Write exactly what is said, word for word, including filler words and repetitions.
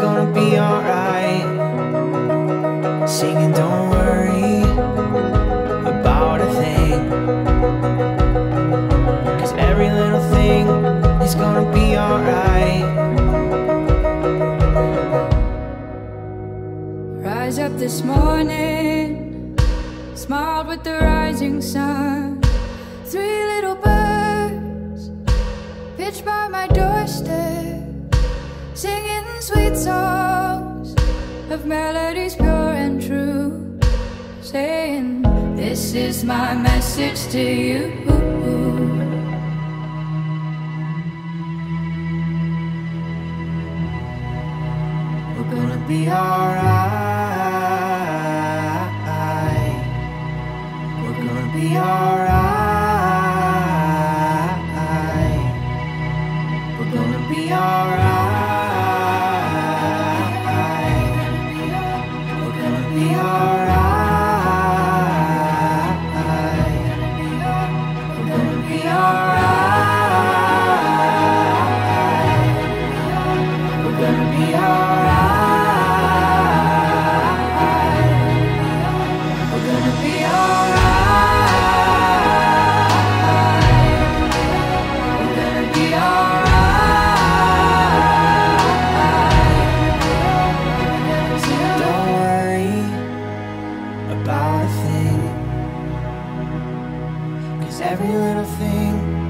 Gonna be alright. Singing, don't worry about a thing, 'cause every little thing is gonna be alright. Rise up this morning, smiled with the rising sun. Three little birds pitched by my doorstep, singing sweet songs of melodies pure and true, saying, this is my message to you. We're gonna be alright. We're gonna be alright. We're gonna be alright. About a thing, 'cause every little thing